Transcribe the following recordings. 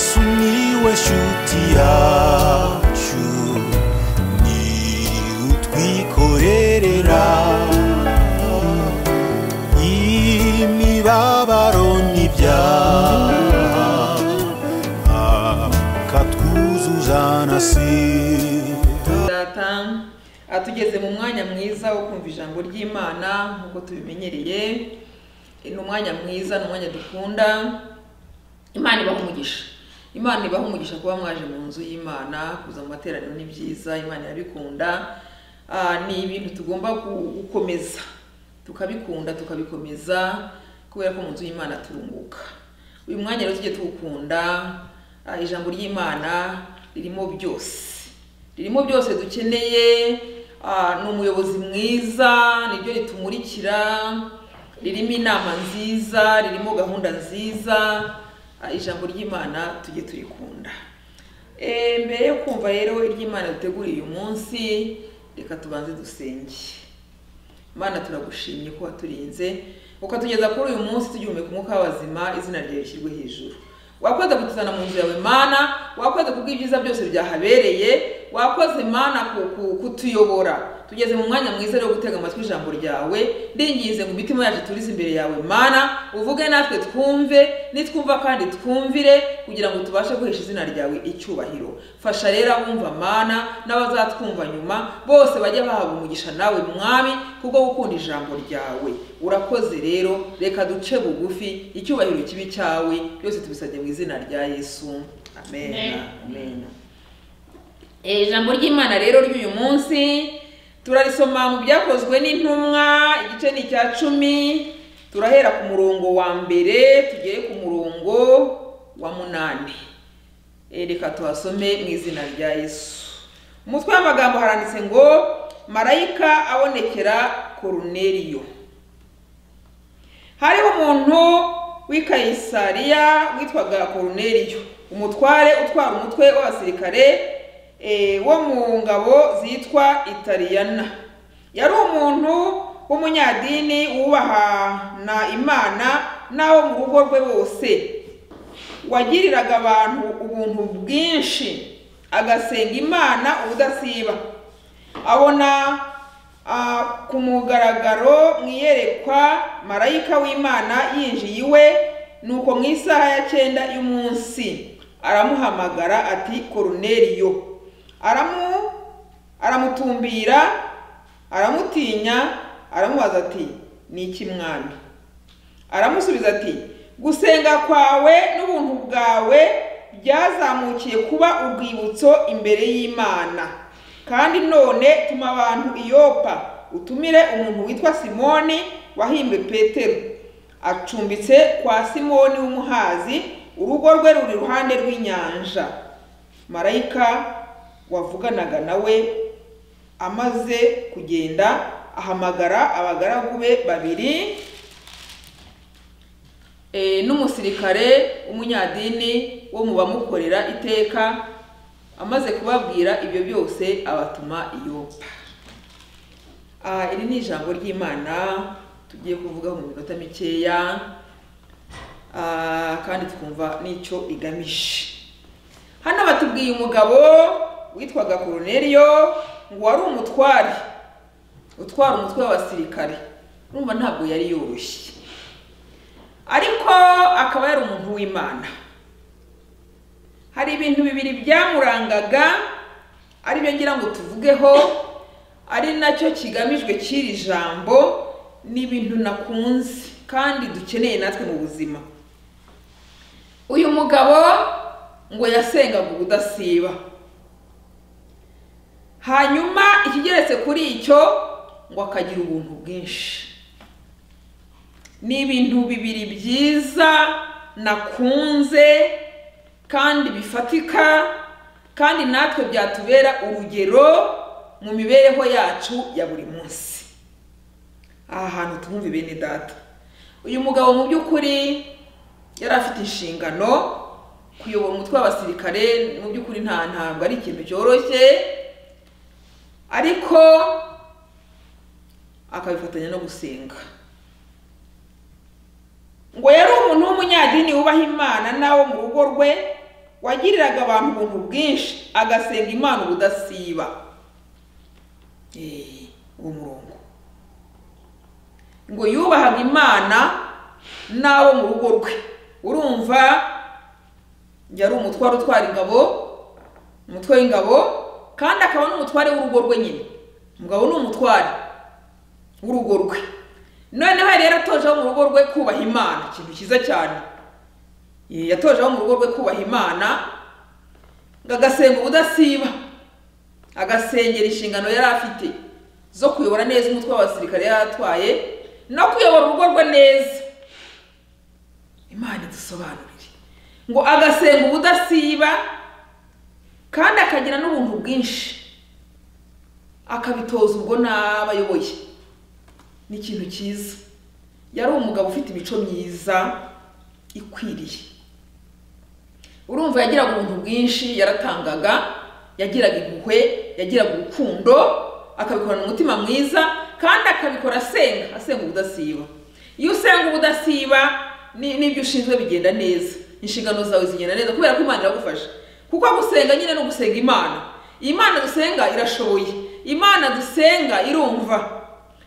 sumiłe wśród jałciu, niut mi korera i mi babaroni wia, a katkuzu za nasira. Atugeze mu mwanya mwiza wo kumva ijambo ry'Imana nkuko tubimenyereye, no mwanya mwiza no mwanya dukunda. Imana ibaha umugisha, Imana ibaha umugisha kuba mwaje mu nzu y'Imana, kuza mu materaniro ni byiza, Imana yarabikunda. Ni ibintu tugomba gukomeza tukabikunda tukabikomeza, kubera ko mu nzu y'Imana turunguka. Uyu mwanya rero tujye tukunda, ijambo ry'Imana ririmo byose, ririmo byose dukeneye. No muyobozi mwiza nibyo ritumurikira, ririmo inama nziza, ririmo gahunda nziza. Ijambo ry'Imana tujye turikunda. Mbere yo kumva rero iry'Imana duteguriye uyu munsi, reka tubanze dusenge. Imana turagushimye ko waturinze ukatugeza kuri uyu munsi, tujyume ku mwuka w'abazima, izina ryawe rishyirwe hejuru. Wakoze kutuzana mu nzira yawe Imana, wakoze kubw'ibyiza byose byahabereye, wakoze Imana kutuyobora. Tugeze mu mwanya mwiza ryo gutega amatwi ijambo ryawe. Ndingize ngo imitima yacu turize imbere yawe Imana, uvuge natwe twumve, nitwumva kandi twumvire, kugira ngo tubashe guhesha izina ryawe icyubahiro. Fasha rero abumva Imana n'abazatwumva nyuma bose bajye bahaba umugisha nawe Mwami, kuko gukunda ijambo ryawe. Urakoze rero, reka duce bugufi icyubahiro kibi cyawe, byose tubisabye mu izina rya Yesu. Amen. Amen. Ijambo ry'Imana rero ry'uyu munsi turarisoma mu byakozwe n'intumwa, igice ni cya 10, turahera ku murongo wa mbere tugere ku murongo wa 8. Reka tuhasome mu izina rya Yesu. Umutwe w'amagambo haranditse ngo marayika abonekera Koruneliyo. Hariho umuntu w'i Kayisariya witwaga Koruneliyo, umutware utwara umutwe w'abasirikare wo mu ngabo zitwa Italiyana. Yari umuntu w'umunyadini wubahana Imana nawo mu rugo rwe wose, wagiriraga abantu ubuntu bwinshi, agasenga Imana ubudasiba. Abona ku mugaragaro mwiyerekwa marayika w'Imana yinjiye iwe, nuko mu isaha ya 9 y'umunsi aramuhamagara ati Koruneliyo. Aramutumbira, aramutinya, aramubaza ati niki Mwami? Aramusubiza ati gusenga kwawe n'ubuntu bwawe byazamukiye kuba urwibutso imbere y'Imana, kandi none tuma abantu Iyopa utumire umuntu witwa Simoni wahimbe Petero, acumbitse kwa Simoni w'umuhazi, urugo rwe ruri ruhande rw'inyanja. Marayika wavuganaga nawe amaze kugenda ahamagara abagaragu be 2 n'umusirikare umunyadini wo mu bamukorera iteka. Amaze kubabwira ibyo byose abatuma Iyopa. Iri ni ijambo ry'Imana tugiye kuvuga mu minota mikeya, kandi twumva n'icyo igamije. Hano batubwiye umugabo witwaga Koruneliyo ngo wari umutware utwara umutwe w'abasirikare. Urumva ntabwo yari yoroshye, ariko akaba yari umuntu w'Imana. Hari ibintu 2 byamurangaga, ari byo ngira ngo tuvugeho, ari nacyo kigamijwe cy'iri jambo. Ni ibintu nakunze kandi dukeneye natwe mu buzima. Uyu mugabo ngo yasengaga ubudasiba. Hanyuma ikigeretse kuri icyo ngo akagira ubuntu bwinshi. Ni ibintu 2 byiza nakunze kandi bifatika, kandi natwe byatubera urugero mu mibereho yacu ya buri munsi. Ahantu tumwumve bene data. Uyu mugabo mu by'ukuri yari afite inshingano kuyobora umutwe w'abasirikare. Mu by'ukuri ntabwo ari ikintu cyoroshye, ariko akabifatanya no gusenga. Ngo yari umuntu w'umunyadini wubaha Imana nawo mu rugo rwe, wagiriraga abantu ubuntu bwinshi agasenga Imana ubudasiba. Uwo murongo ngo yubahaga Imana nabo mu rugo rwe, urumva yari umutware utwara ingabo, umutwe w'ingabo, kandi akaba n'umutware w'urugo rwe nyine. Mugabo n'umutware w'urugo rwe, none hari rero atoje mu rugo rwe kubaha Imana, ikintu cyiza cyane. Yatoje mu rugo rwe kubaha Imana ngagasenga ubudasiba, agasengera inshingano yari afite zo kuyobora neza umutwe w'abasirikare yatwaye no kuyobora urugo rwe neza. Imana idusobanurire ngo agasenga ubudasiba kandi akagira n'ubuntu bwinshi, akabitoza ubwo n'abayoboye. Ni ikintu cyiza. Yari umugabo ufite imico myiza ikwiriye, urumva yagiraga ubuntu bwinshi, yaratangaga, yagiraga impuhwe, yagiraga urukundo, akabikora n'umutima mwiza, kandi akabikora asenga ubudasiba. Iyo usenga ubudasiba n'ibyo ushinzwe bigenda neza, inshingano zawe zigenda neza kubera ko Imana iragufasha. Kuko gusenga nyine no gusenga Imana. Imana dusenga irashoboye, Imana dusenga irumva.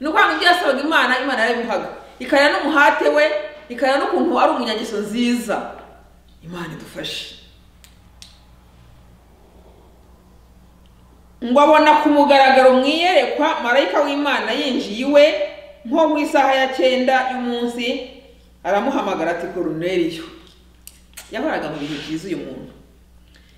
Nuko ngo byasabaga Imana, Imana yarabihaga, ikaya n'umuhate we, ikaya no kuntu ari umunyagiso nziza. Imana idufashe. Ngwabona kumugaragaro mwiyerekwa marayika w'Imana yinjiye iwe nko mu isaha ya 9 y'umunsi, aramuhamagara ati Koruneliyo. Yahoraga mu bihe byiza uyu muntu.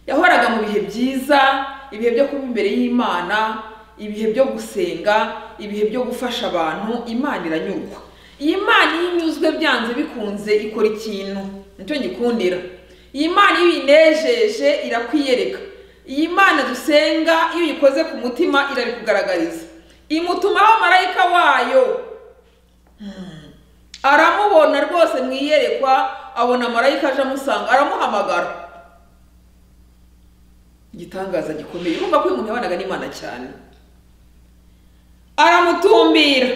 Yahoraga mu bihe byiza, ibihe byo kuba imbere y'Imana, ibihe byo gusenga, ibihe byo gufasha abantu. Imana iranyurwa. Imana yinyuzwe byanze bikunze ikora ikintu nicyo ngikundira. Imana ibinejeje irakwiyereka. Imana dusenga iyo uyikoze ku mutima irabikugaragariza, imutuma abamarayika wayo. Aramubona rwose mwiyerekwa, abona marayika aje amusanga, aramuhamagara. Gitangaza gikomeye. Urumva ko umuntu yabanaga n'Imana cyane. Aramutumbira,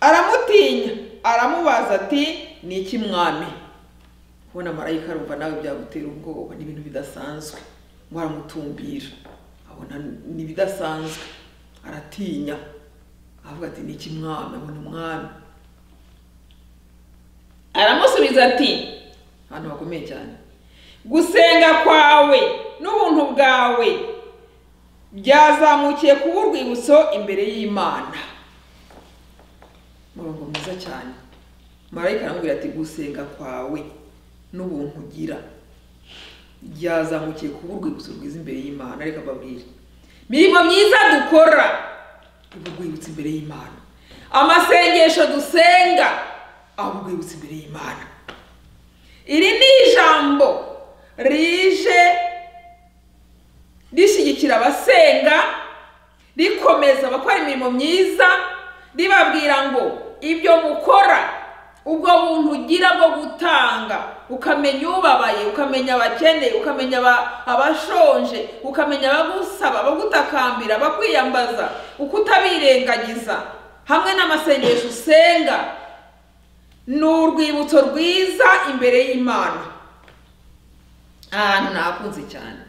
aramutinya, aramubaza ati ni iki mwami? Kubona marayika rumva nawe byagutera ubwoba, ni ibintu bidasanzwe. Ngo aramutumbira, abona ni bidasanzwe, aratinya, avuga ati ni iki mwami? Abona umwami. Aramusubiza ati hano bakomeye cyane, gusenga kwawe n'ubuntu bwawe byazamukiye ku urwibutso imbere y'Imana. Murongo mwiza cyane. Marayika aramubwira ati gusenga kwawe n'ubuntu ugira byazamukiye ku urwibutso rwiza imbere y'Imana. Ariko babwira mirimo myiza dukora urwibutso imbere y'Imana, amasengesho dusenga abugwibutse imbere y'Imana. Iri ni ijambo rije rishyigikira abasenga, rikomeza bakora imirimo myiza, ribabwira ngo ibyo mukora, ubwo buntu ugira bwo gutanga, ukamenya ubabaye, ukamenya abakeneye, ukamenya abashonje, ukamenya abagusaba, abagutakambira, abakwiyambaza, ukutabirengagiza, hamwe n'amasengesho usenga, n'urwibutso rwiza imbere y'Imana. Nahakunze cyane,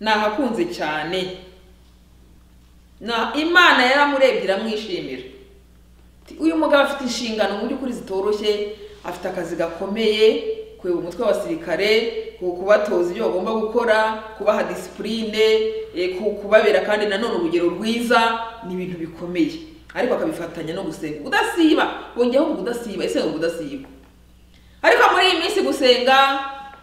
nahakunze cyane. Imana yaramurebye iramwishimira. Uyu mugabo afite inshingano mu by'ukuri zitoroshye, afite akazi gakomeye, kuyobora umutwe w'abasirikare, kubatoza ibyo bagomba gukora, kubaha discipline, kubabera kandi nanone urugero rwiza. Ni ibintu bikomeye, ariko akabifatanya no gusenga ubudasiba. Bongeho ubudasiba, ese ubudasiba. Ariko muri iyi minsi gusenga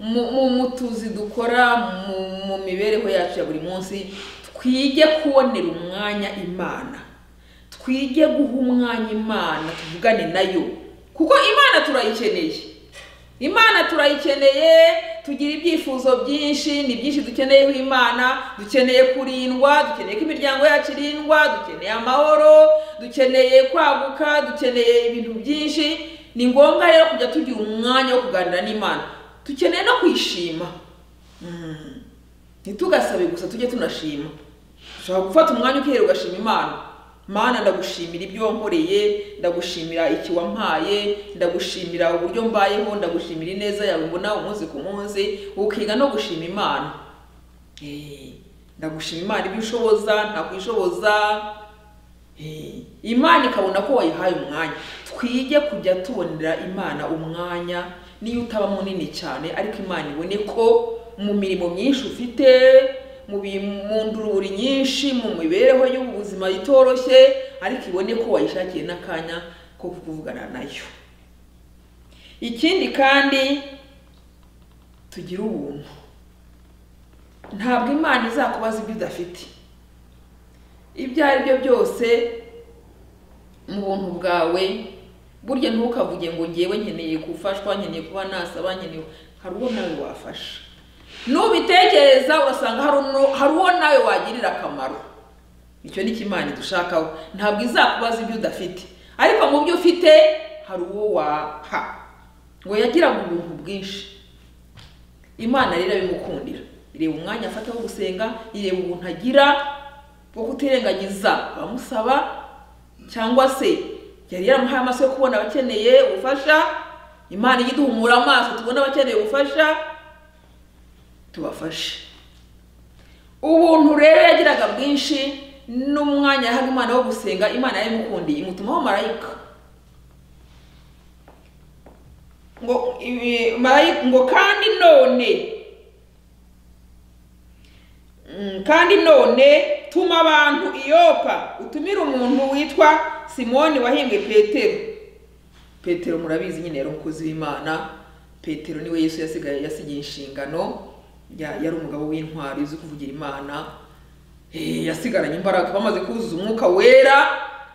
Mu tuzi dukora, mu mibereho yacu ya buri munsi, twige kubonera umwanya Imana. Twige guha umwanya Imana, tuvugane nayo. Kuko Imana turayikeneye. Imana turayikeneye, tugira ibyifuzo byinshi, ni byinshi dukeneyeho Imana, dukeneye kurindwa, dukeneye ko imiryango yacu irindwa, dukeneye amahoro, dukeneye kwaguka, dukeneye ibintu byinshi. Ni ngombwa rero kujya tugira umwanya wo kuganira n'Imana. Tukeneye no kwishima. Ntitugasabe gusa tujye tunashima. Ushobora gufata umwanya ukihera ugashima Imana. Mana ndagushimira ibyo wankoreye, ndagushimira ikiwampaye, ndagushimira uburyo mbayeho, ndagushimira ineza yawe mbona umunsi ku munsi, ukiga no gushima Imana. Ndagushima Imana ibishoboza, ntakwishoboza. Imana ikabona ko wayihaye umwanya. Twige kujya tubonera Imana umwanya, niyo utaba munini cyane ariko Imana ibone ko mu mirimo myinshi ufite, mu ndururi nyinshi, mu mibereho y'ubuzima itoroshye, ariko ibone ko wayishakiye n'akanya ko kuvugana nayo. Ikindi kandi tugira ubuntu. Ntabwo Imana izakubaza ibyo udafite. Ibyo ari byo byose mu buntu bwawe, burya ntukavuge ngo ngewe nkeneye gufashwa, nkeneye kuba nasaba, nkeneye, hari uwo nawe wafasha. Nubitekereza urasanga hari uwo nawe wagirira akamaro. Icyo ni Imana dushakaho. Ntabwo izakubaza ibyo udafite, ariko mu byo ufite hari uwo waha. Ngo yagiraga ubuntu bwinshi. Imana rero bimukundira, ireba umwanya afata wo gusenga, ireba ubuntu agira bwo kutirengagiza bamusaba, cyangwa se yari yaramuhaye amaso yo kubona abakeneye ubufasha. Imana yiduhumura amaso tubona abakeneye ubufasha, tubafashe. Ubuntu rero yagiraga bwinshi, n'umwanya yahaga Imana wo gusenga, Imana yamukundiye imutumaho marayika. Ngo kandi none tuma abantu Iyopa, utumira umuntu witwa Simoni wahimbwe Petero. Petero murabizi nyine yari umukozi w'Imana. Petero niwe Yesu yasigaye yasigiye inshingano. Yari umugabo w'intwari uzi kuvugira Imana, yasigaranye imbaraga. Bamaze kuzuza umwuka wera,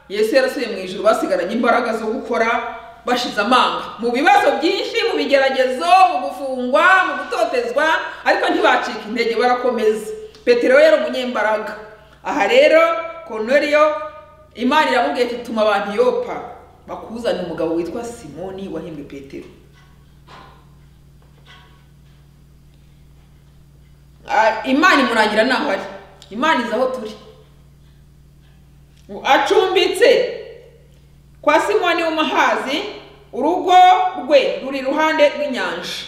Yesu yarasubiye mu ijuru, basigaranye imbaraga zo gukora bashize amanga mu bibazo byinshi, mu bigeragezo, mu gufungwa, mu gutotezwa, ariko ntibacika intege, barakomeza. Petero yari umunyembaraga. Aha rero Korneliyo, Imana iramubwiye ati tuma abantu Yopa bakuzana umugabo witwa Simoni wahimbwe Petero. Imana imurangira naho ari. Imana izaho turi. Acumbitse kwa Simoni w'umuhazi, urugo rwe ruri ruhande rw'inyanja.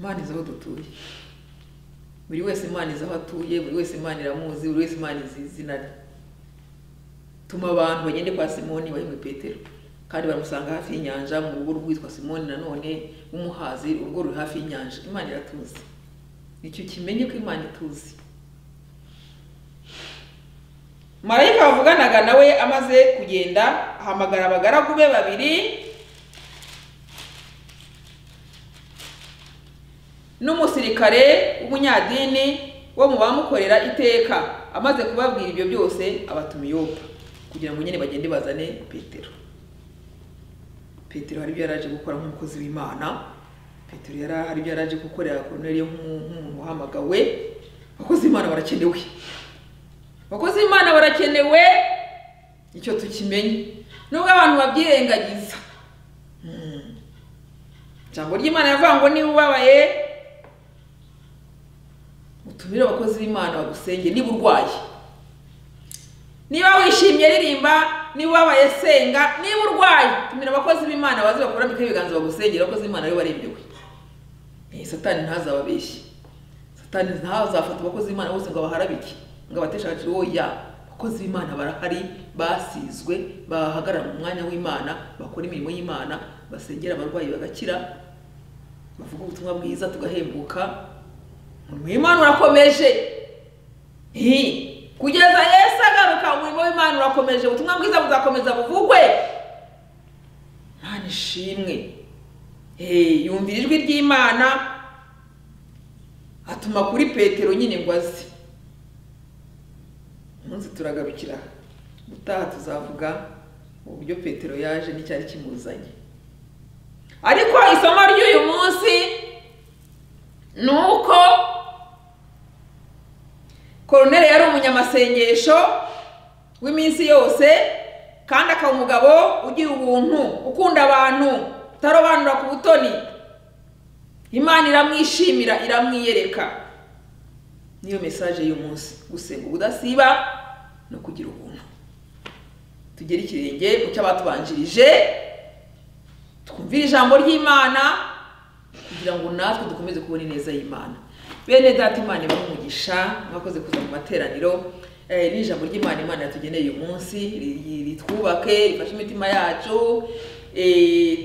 Imana izaho dutuye. Buri wese Imana izaho atuye, buri wese Imana iramuzi, buri wese Imana izizina. Tuma abantu bagende kwa Simoni wahimbwe Petero, kandi baramusanga hafi y'inyanja mu rugo rwitwa Simoni nanone w'umuhazi, urugo ruri hafi y'inyanja. Imana iratuzi. Nicyo kimenye ko Imana ituzi. Marayika wavuganaga nawe amaze kugenda, ahamagara abagaragu be babiri n'umusirikare w'umunyadini wo mu bamukorera iteka. Amaze kubabwira ibyo byose abatuma Yopa kugira ngo nyene bagende bazane Petero. Petero hari byaraje gukora nk'umukozi w'Imana. Petero hari ibyo yaraje gukorera Korneliyo nk'umuntu uhamagawe. Abakozi Imana barakenewe. Abakozi Imana barakenewe, icyo tukimenye. Nubwo abantu babyirengagiza, ijambo ry'Imana yavuga ngo niba ubabaye utumire abakozi b'Imana bagusenge, niba urwaye. Niba wishimye ririmba, niba ubabaye senga, niba urwaye tumire abakozi b'Imana bazi bakurambike ibiganza bagusengera. Abakozi b'Imana rero baremewe. Satani ntazababeshye. Satani ntazafata abakozi b'Imana bose ngo abaharabike, ngo abateshakire. Oya, abakozi b'Imana barahari, basizwe, bahagarara mu mwanya w'Imana, bakora imirimo y'Imana, basengera abarwayi bagakira, bavuga ubutumwa bwiza tugahembuka. Imana urakomeje. Kugeza Yesu agaruka umurimo w'Imana urakomeje, ubutumwa bwiza buzakomeza buvugwe. Imana ishimwe. Yumvira ijwi ry'Imana, atuma kuri Petero nyine ngo aze. Umunsi turagarukira gutaha tuzavuga uburyo Petero yaje n'icyari kimuzanye. ariko isomo ry'uyu munsi nuko Koroneli yari umunyamasengesho w'iminsi yose kandi akaba umugabo ugira ubuntu ukunda abantu tarobanura ku butoni Imana iramwishimira iramwiyereka niyo message y'uyu munsi gusenga udasiba no kugira ubuntu tugere ikirenge ku cyabatubanjirije twumvira ijambo ry'Imana kugira ngo natwe dukomeze kubona ineza y'Imana bene data Imana ibumugisha mwakoze kuza mu materaniro n'ijambo ry'Imana Imana yatugeneye uyu munsi ritwubake ifashe imitima yacu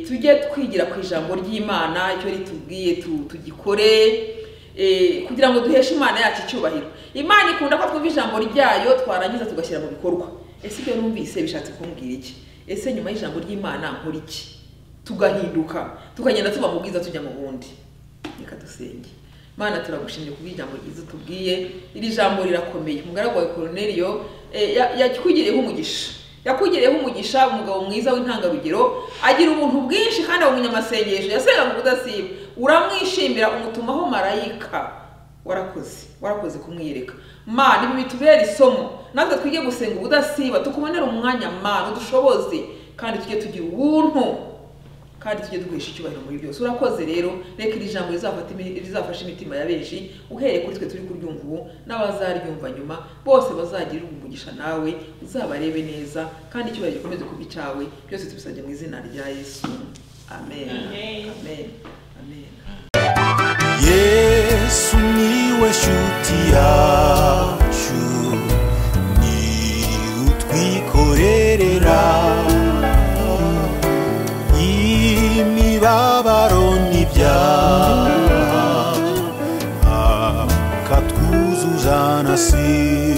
tujye twigira ku ijambo ry'Imana icyo ritubwiye tugikore kugira ngo duheshe Imana yacu icyubahiro Imana ikunda ko twumva ijambo ryayo twarangiza tugashyira mu bikorwa ese ibyo numvise bishatse kumbwira iki ese nyuma y'ijambo ry'Imana nkora iki tugahinduka tukagenda tuba mu bwiza tujya mu bundi reka dusenge Mana turagushimye kubijambo ryiza tubwiye iri jambo rirakomeye umugaragu wa Koroneliyo yakwigireho umugisha yakugireho umugisha umugabo mwiza w'intangarugero agira ubuntu bwinshi kandi umunyamasengesho yasenga mu kudasiba uramwishimira umutumaho marayika warakoze kumwireka Mana ibi bitubera isomo natwe twige gusenga ubudasiba tukubonera umwanya Mana dushoboze kandi tujye tugira ubuntu kandi tujye dukwesha icyubahiro muri byose urakoze rero reka iri jambo rizafasha imitima ya benshi uhereye kuri twe turi kuryumva ubu n'abazaryumva nyuma bose bazagira umugisha nawe uzabarebe neza kandi icyubahiro gikomeze kuba icyawe byose tubisabye mu izina rya Yesu amen amen amen Yesu niwe shuti yacu ni utwikorerera Babaroni bya katuzuzana si